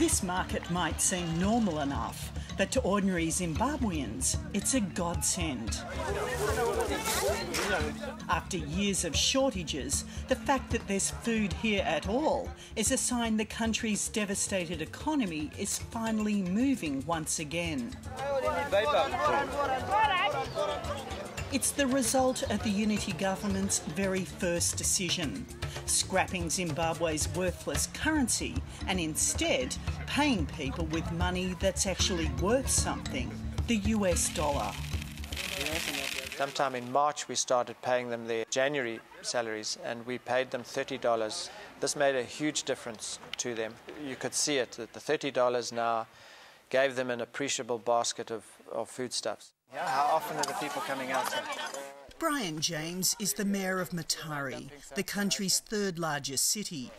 This market might seem normal enough, but to ordinary Zimbabweans, it's a godsend. After years of shortages, the fact that there's food here at all is a sign the country's devastated economy is finally moving once again. It's the result of the Unity government's very first decision, scrapping Zimbabwe's worthless currency and instead paying people with money that's actually worth something, the US dollar. Sometime in March we started paying them their January salaries and we paid them $30. This made a huge difference to them. You could see it, that the $30 now gave them an appreciable basket of foodstuffs. Yeah, how often are the people coming out here? Brian James is the mayor of Matari, the country's third largest city.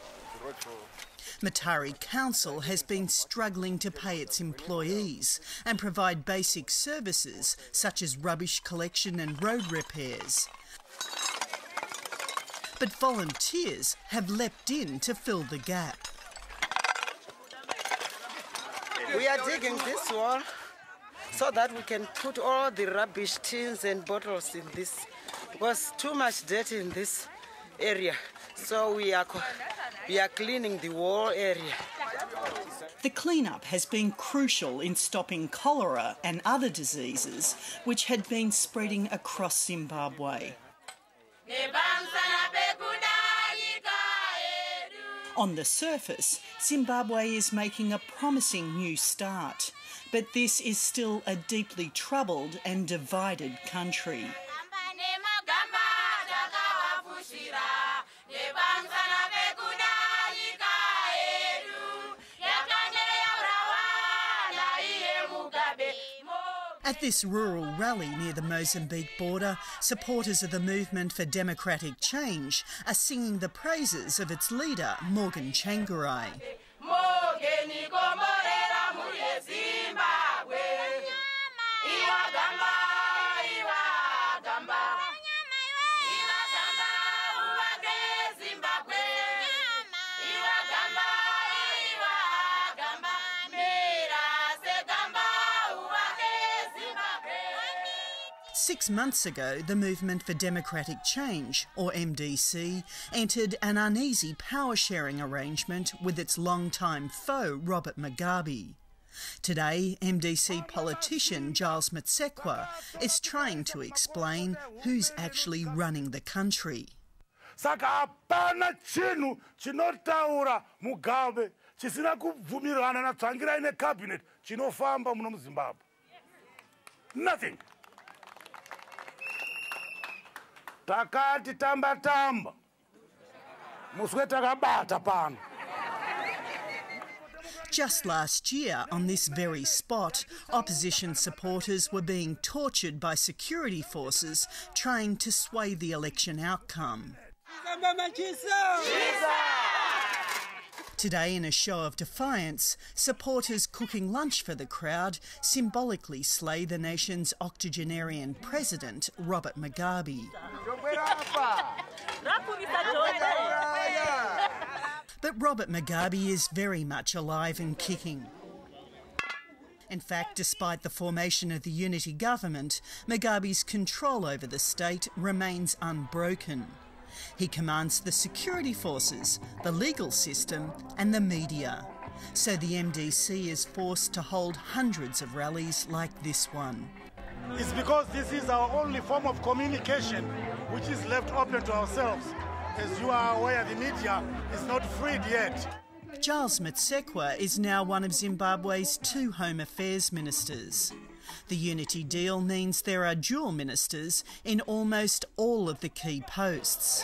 Matari Council has been struggling to pay its employees and provide basic services such as rubbish collection and road repairs. But volunteers have leapt in to fill the gap. We are digging this wall so that we can put all the rubbish tins and bottles in this. Because too much dirt in this area, so we are cleaning the whole area. The cleanup has been crucial in stopping cholera and other diseases which had been spreading across Zimbabwe. On the surface, Zimbabwe is making a promising new start, but this is still a deeply troubled and divided country. At this rural rally near the Mozambique border, supporters of the Movement for Democratic Change are singing the praises of its leader, Morgan Tsvangirai.6 months ago, the Movement for Democratic Change, or MDC, entered an uneasy power-sharing arrangement with its longtime foe, Robert Mugabe. Today, MDC politician Giles Mutsekwa is trying to explain who's actually running the country. Nothing. Just last year, on this very spot, opposition supporters were being tortured by security forces trying to sway the election outcome. Today, in a show of defiance, supporters cooking lunch for the crowd symbolically slay the nation's octogenarian president, Robert Mugabe. But Robert Mugabe is very much alive and kicking. In fact, despite the formation of the Unity government, Mugabe's control over the state remains unbroken. He commands the security forces, the legal system and the media. So the MDC is forced to hold hundreds of rallies like this one. It's because this is our only form of communication which is left open to ourselves. As you are aware, the media is not freed yet. Giles Mutsekwa is now one of Zimbabwe's two Home Affairs ministers. The Unity deal means there are dual ministers in almost all of the key posts.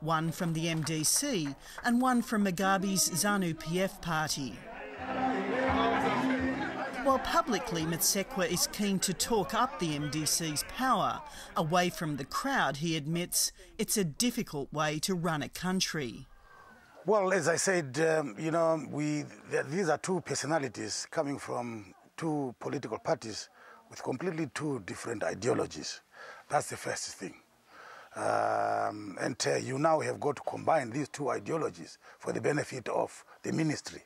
One from the MDC and one from Mugabe's ZANU PF party. While publicly Mutsekwa is keen to talk up the MDC's power, away from the crowd he admits it's a difficult way to run a country. Well, as I said, you know, these are two personalities coming from two political parties with completely two different ideologies. That's the first thing. You now have got to combine these two ideologies for the benefit of the ministry.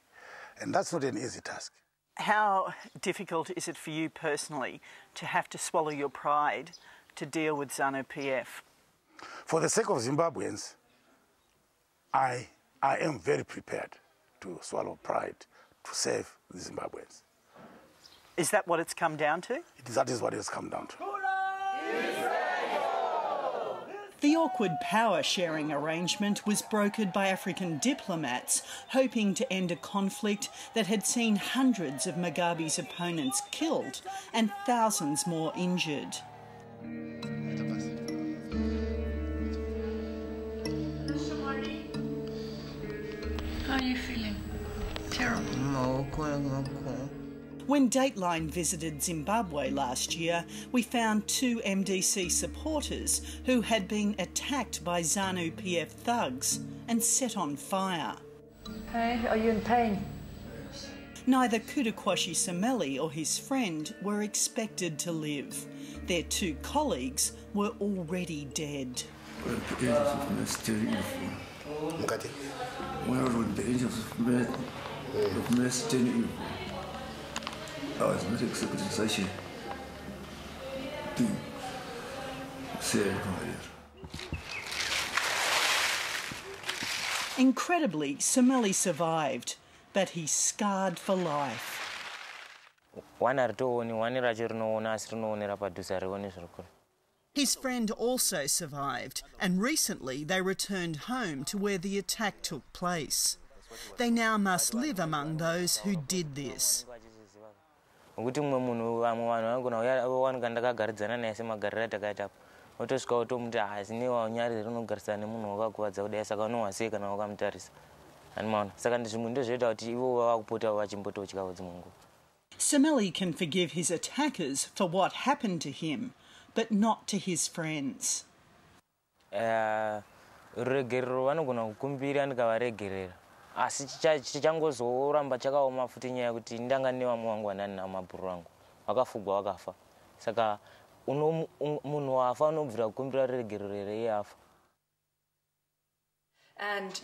And that's not an easy task. How difficult is it for you personally to have to swallow your pride to deal with ZANU PF? For the sake of Zimbabweans, I am very prepared to swallow pride to save the Zimbabweans. Is that what it's come down to? That is what it's come down to. The awkward power-sharing arrangement was brokered by African diplomats, hoping to end a conflict that had seen hundreds of Mugabe's opponents killed and thousands more injured. How are you feeling? Terrible. No, no. When Dateline visited Zimbabwe last year, we found two MDC supporters who had been attacked by ZANU PF thugs and set on fire. Hey, are you in pain? Yes. Neither Kudakwashe Tsumele or his friend were expected to live. Their two colleagues were already dead. Incredibly, Tsumele survived, but he's scarred for life. His friend also survived, and recently they returned home to where the attack took place. They now must live among those who did this. Tsumele can forgive his attackers for what happened to him, but not to his friends. And you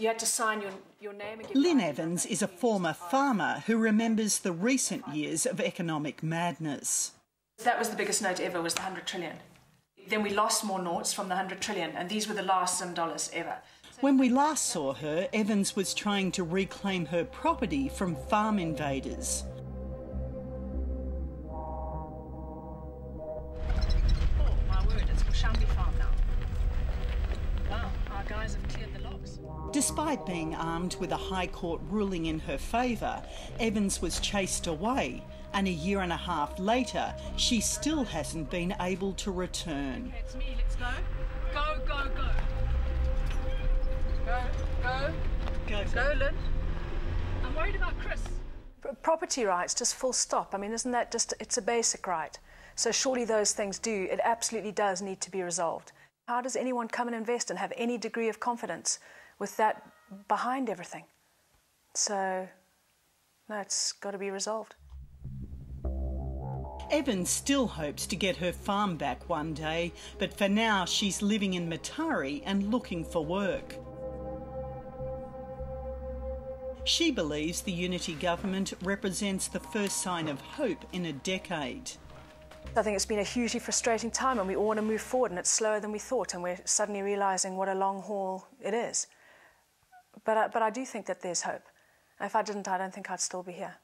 had to sign your name again. Lynn Evans is a former farmer who remembers the recent years of economic madness. That was the biggest note ever, was the 100 trillion. Then we lost more noughts from the 100 trillion, and these were the last Zim dollars ever. When we last saw her, Evans was trying to reclaim her property from farm invaders. Oh, my word, it's Kushambi Farm now. Wow, our guys have cleared the locks. Despite being armed with a High Court ruling in her favour, Evans was chased away, and a year and a half later, she still hasn't been able to return. That's me, let's go. Go, go, go. Go, go, go, go, Lynn. I'm worried about Chris. Property rights, just full stop. I mean, isn't that just, it's a basic right. So surely those things do, it absolutely does need to be resolved. How does anyone come and invest and have any degree of confidence with that behind everything? So, no, it's got to be resolved. Evans still hopes to get her farm back one day, but for now she's living in Matari and looking for work. She believes the unity government represents the first sign of hope in a decade. I think it's been a hugely frustrating time, and we all want to move forward, and it's slower than we thought, and we're suddenly realising what a long haul it is. But I do think that there's hope. If I didn't, I don't think I'd still be here.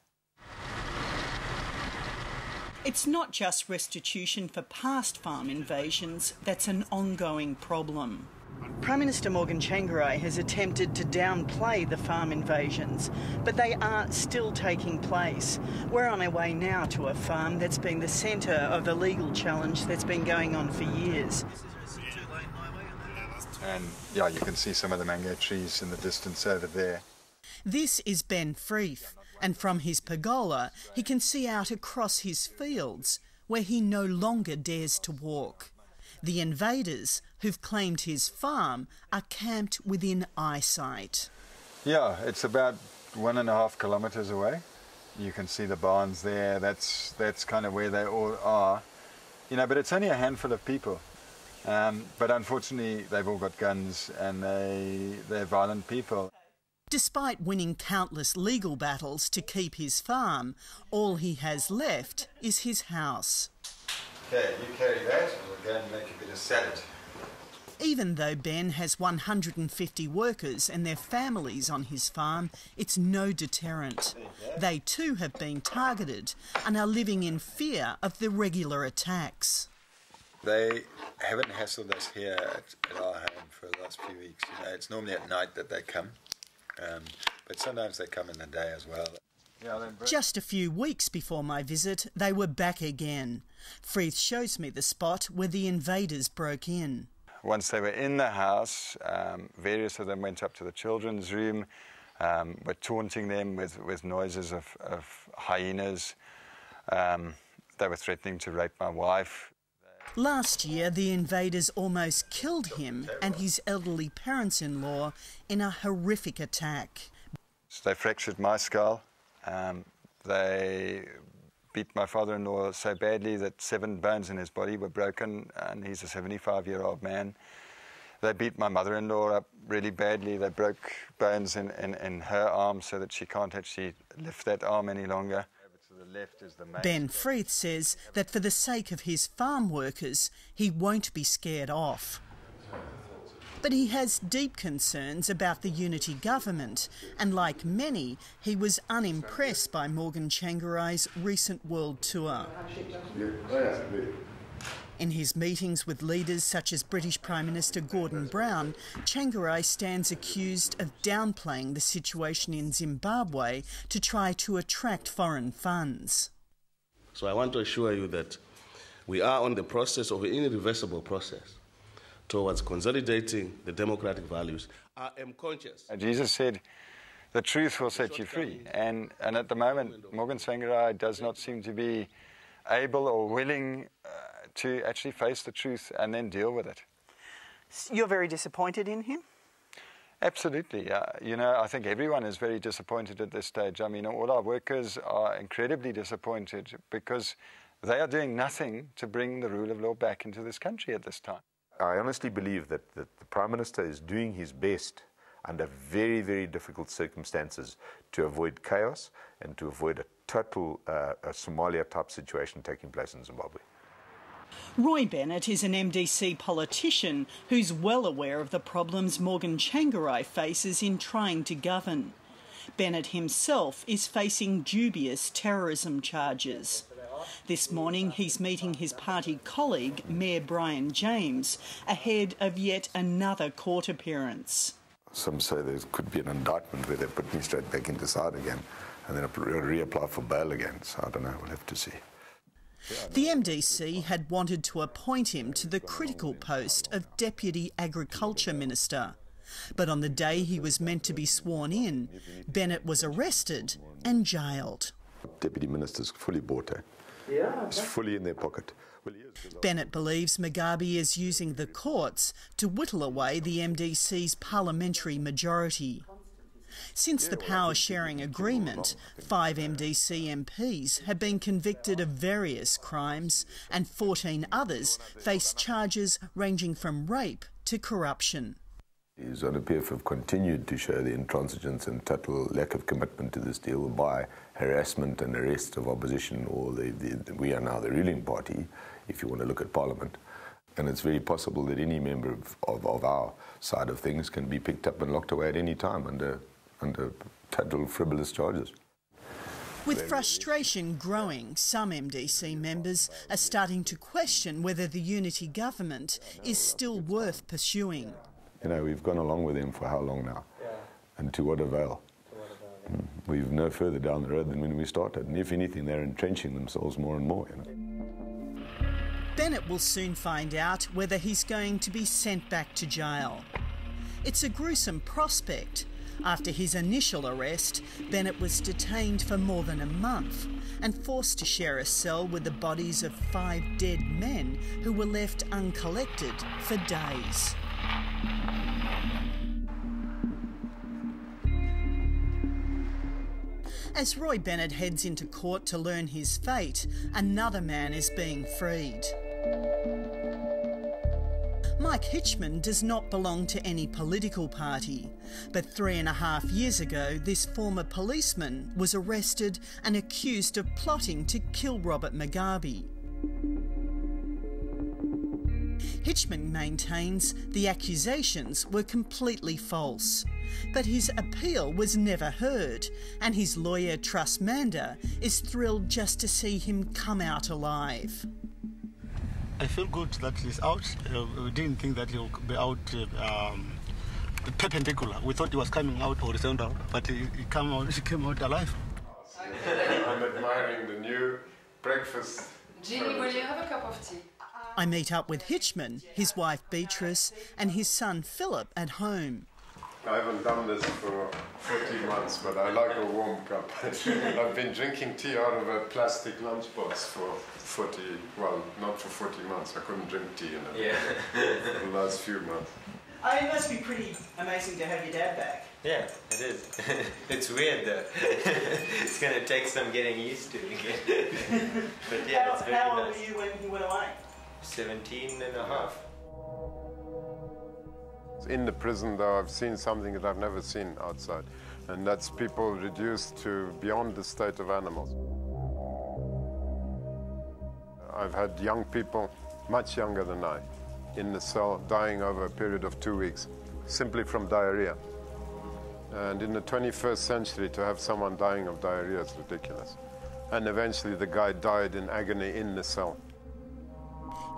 It's not just restitution for past farm invasions that's an ongoing problem. Prime Minister Morgan Tsvangirai has attempted to downplay the farm invasions, but they are still taking place. We're on our way now to a farm that's been the centre of the legal challenge that's been going on for years. And yeah, you can see some of the mango trees in the distance over there. This is Ben Freeth, and from his pergola he can see out across his fields where he no longer dares to walk. The invaders who've claimed his farm are camped within eyesight. Yeah, it's about 1.5 kilometres away. You can see the barns there. That's kind of where they all are. You know, but it's only a handful of people. But unfortunately, they've all got guns and they're violent people. Despite winning countless legal battles to keep his farm, all he has left is his house. Okay, you carry that and we're going to make a bit of salad. Even though Ben has 150 workers and their families on his farm, it's no deterrent. They too have been targeted and are living in fear of the regular attacks. They haven't hassled us here at our home for the last few weeks. You know, it's normally at night that they come, but sometimes they come in the day as well. Just a few weeks before my visit, they were back again. Freeth shows me the spot where the invaders broke in. Once they were in the house, various of them went up to the children's room, were taunting them with noises of hyenas. They were threatening to rape my wife. Last year, the invaders almost killed him and his elderly parents-in-law in a horrific attack. So they fractured my skull. They beat my father-in-law so badly that 7 bones in his body were broken, and he's a 75-year-old man. They beat my mother-in-law up really badly. They broke bones in her arm so that she can't actually lift that arm any longer. Ben Freeth says that for the sake of his farm workers, he won't be scared off. But he has deep concerns about the unity government, and like many, he was unimpressed by Morgan Tsvangirai's recent world tour. In his meetings with leaders such as British Prime Minister Gordon Brown, Tsvangirai stands accused of downplaying the situation in Zimbabwe to try to attract foreign funds. So I want to assure you that we are on the process of an irreversible process towards consolidating the democratic values. I am conscious. Jesus said, the truth will set you free. And at the moment, Morgan Tsvangirai does not seem to be able or willing to actually face the truth and then deal with it. You're very disappointed in him? Absolutely. You know, I think everyone is very disappointed at this stage. I mean, all our workers are incredibly disappointed because they are doing nothing to bring the rule of law back into this country at this time. I honestly believe that the Prime Minister is doing his best under very, very difficult circumstances to avoid chaos and to avoid a total Somalia-type situation taking place in Zimbabwe. Roy Bennett is an MDC politician who's well aware of the problems Morgan Tsvangirai faces in trying to govern. Bennett himself is facing dubious terrorism charges. This morning he's meeting his party colleague, Mayor Brian James, ahead of yet another court appearance. Some say there could be an indictment where they put me straight back into side again and then reapply for bail again, so I don't know, we'll have to see. The MDC had wanted to appoint him to the critical post of Deputy Agriculture Minister. But on the day he was meant to be sworn in, Bennett was arrested and jailed. Deputy Minister's fully bought it. Yeah, it's fully in their pocket. Bennett believes Mugabe is using the courts to whittle away the MDC's parliamentary majority. Since the power-sharing agreement, 5 MDC MPs have been convicted of various crimes and 14 others face charges ranging from rape to corruption. The ZANU PF have continued to show the intransigence and total lack of commitment to this deal by harassment and arrest of opposition, or we are now the ruling party, if you want to look at Parliament. And it's very possible that any member of our side of things can be picked up and locked away at any time under total frivolous charges. With frustration growing, some MDC members are starting to question whether the unity government is still worth pursuing. You know, we've gone along with them for how long now? Yeah. And to what avail? We've no further down the road than when we started, and if anything, they're entrenching themselves more and more. You know? Bennett will soon find out whether he's going to be sent back to jail. It's a gruesome prospect. After his initial arrest, Bennett was detained for more than a month and forced to share a cell with the bodies of 5 dead men who were left uncollected for days. As Roy Bennett heads into court to learn his fate, another man is being freed. Mike Hitchman does not belong to any political party, but 3.5 years ago this former policeman was arrested and accused of plotting to kill Robert Mugabe. Hitchman maintains the accusations were completely false, but his appeal was never heard, and his lawyer Trust Mander is thrilled just to see him come out alive. I feel good that he's out. We didn't think that he'll be out perpendicular. We thought he was coming out horizontal, but he came out alive. I'm admiring the new breakfast. Jeannie, will you have a cup of tea? I meet up with Hitchman, his wife Beatrice, and his son Philip at home. I haven't done this for 40 months, but I like a warm cup. I've been drinking tea out of a plastic lunchbox for 40, well, not for 40 months. I couldn't drink tea in it for the last few months. It must be pretty amazing to have your dad back. Yeah, it is. It's weird though. It's going to take some getting used to again. But yeah, it's very nice. How old were you when he went away? 17.5. In the prison, though, I've seen something that I've never seen outside, and that's people reduced to beyond the state of animals. I've had young people, much younger than I, in the cell, dying over a period of 2 weeks, simply from diarrhea. And in the 21st century, to have someone dying of diarrhea is ridiculous. And eventually, the guy died in agony in the cell.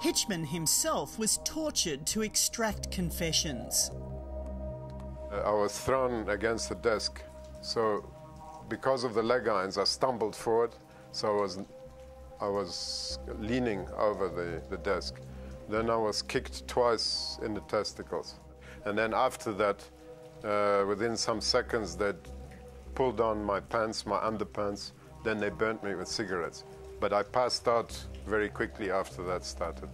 Hitchman himself was tortured to extract confessions. I was thrown against the desk, so because of the leg irons, I stumbled forward, so I was leaning over the desk. Then I was kicked twice in the testicles. And then after that, within some seconds, they pulled on my pants, my underpants, then they burnt me with cigarettes. But I passed out very quickly after that started.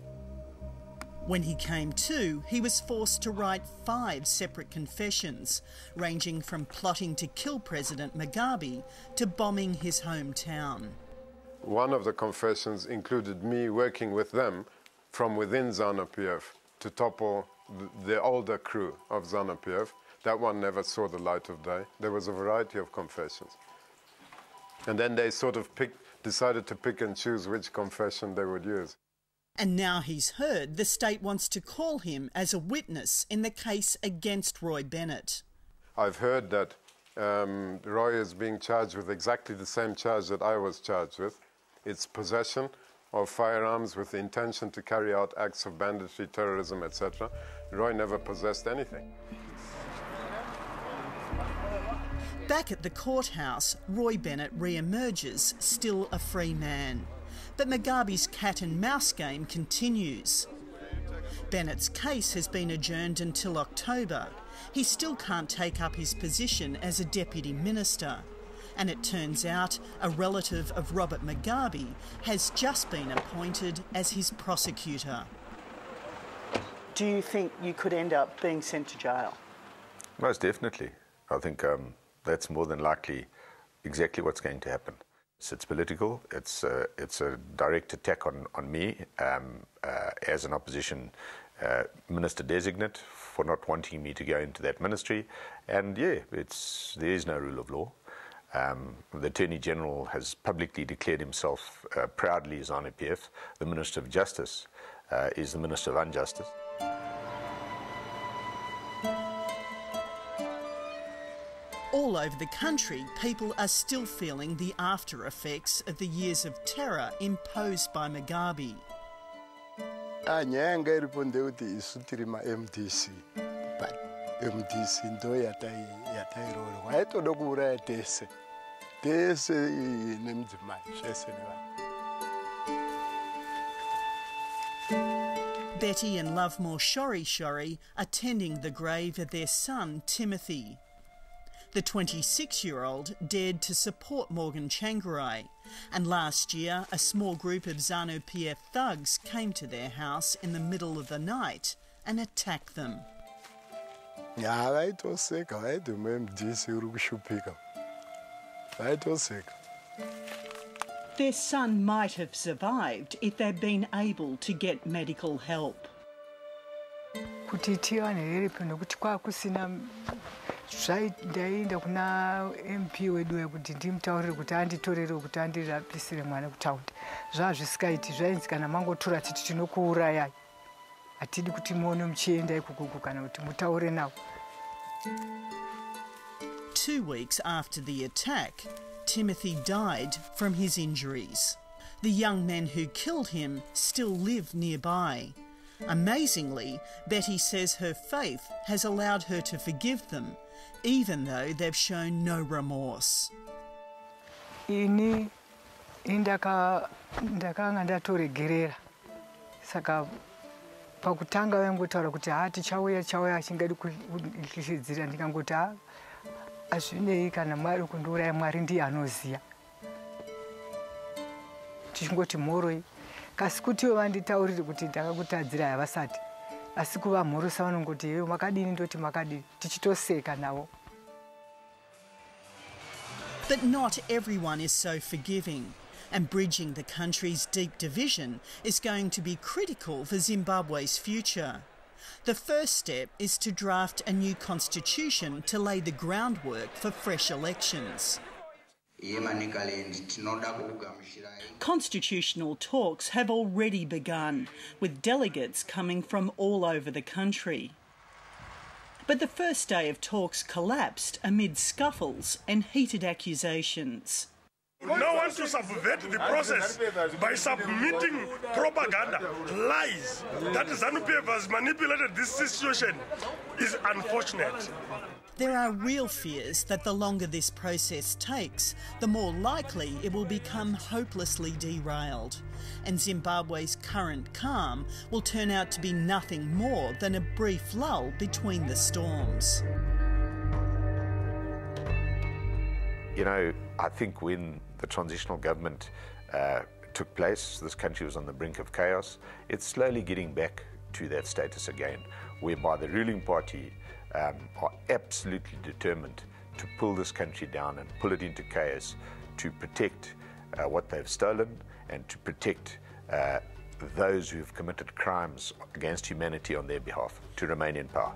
When he came to, he was forced to write 5 separate confessions, ranging from plotting to kill President Mugabe to bombing his hometown. One of the confessions included me working with them from within ZANU PF to topple the older crew of ZANU PF. That one never saw the light of day. There was a variety of confessions. And then they sort of decided to pick and choose which confession they would use. And now he's heard the state wants to call him as a witness in the case against Roy Bennett. I've heard that Roy is being charged with exactly the same charge that I was charged with. It's possession of firearms with the intention to carry out acts of banditry, terrorism, etc. Roy never possessed anything. Back at the courthouse, Roy Bennett re-emerges, still a free man. But Mugabe's cat-and-mouse game continues. Bennett's case has been adjourned until October. He still can't take up his position as a deputy minister. And it turns out a relative of Robert Mugabe has just been appointed as his prosecutor. Do you think you could end up being sent to jail? Most definitely. I think that's more than likely exactly what's going to happen. It's political, it's a direct attack on me as an opposition minister-designate for not wanting me to go into that ministry. And yeah, there is no rule of law. The Attorney-General has publicly declared himself proudly as ZANU PF. The Minister of Justice is the Minister of Injustice. All over the country, people are still feeling the after effects of the years of terror imposed by Mugabe. Betty and Lovemore Shori Shori are tending the grave of their son, Timothy. The 26-year-old dared to support Morgan Tsvangirai, and last year a small group of ZANU PF thugs came to their house in the middle of the night and attacked them. Their son might have survived if they'd been able to get medical help. kuti tiwane here pano kuti kwakusina ndaenda kuna MP wedu kuti ndimtaurire kuti anditorere kuti andirapisire mwana kutaundi zvazvisikaiti zvainzi kana mangotora titi tinokuuraya atidi kuti muone muchienda ikuku kana kuti mutaure nawo. 2 weeks after the attack, Timothy died from his injuries. The young men who killed him still live nearby. Amazingly, Betty says her faith has allowed her to forgive them, even though they've shown no remorse. Ini ndakanga ndatoregerera saka pakutanga vangotaura kuti hati chauya achingadi kuhlizidzira ndikangoti azvinei kana Mwari kundouraya Mwari ndiye anoziya tichingoti mhoroi kasi kuti vanditaurire kuti ndakakutadzira havasati asi kuvamhorosa vanongoti iwe makadini ndoti makadini tichitoseka nawo. But not everyone is so forgiving, and bridging the country's deep division is going to be critical for Zimbabwe's future. The first step is to draft a new constitution to lay the groundwork for fresh elections. Constitutional talks have already begun, with delegates coming from all over the country. But the first day of talks collapsed amid scuffles and heated accusations. No one to subvert the process by submitting propaganda, lies. That ZANU PF has manipulated this situation is unfortunate. There are real fears that the longer this process takes, the more likely it will become hopelessly derailed. And Zimbabwe's current calm will turn out to be nothing more than a brief lull between the storms. You know, I think when the transitional government took place, this country was on the brink of chaos. It's slowly getting back to that status again, whereby the ruling party are absolutely determined to pull this country down and pull it into chaos, to protect what they've stolen and to protect those who've committed crimes against humanity on their behalf to remain in power.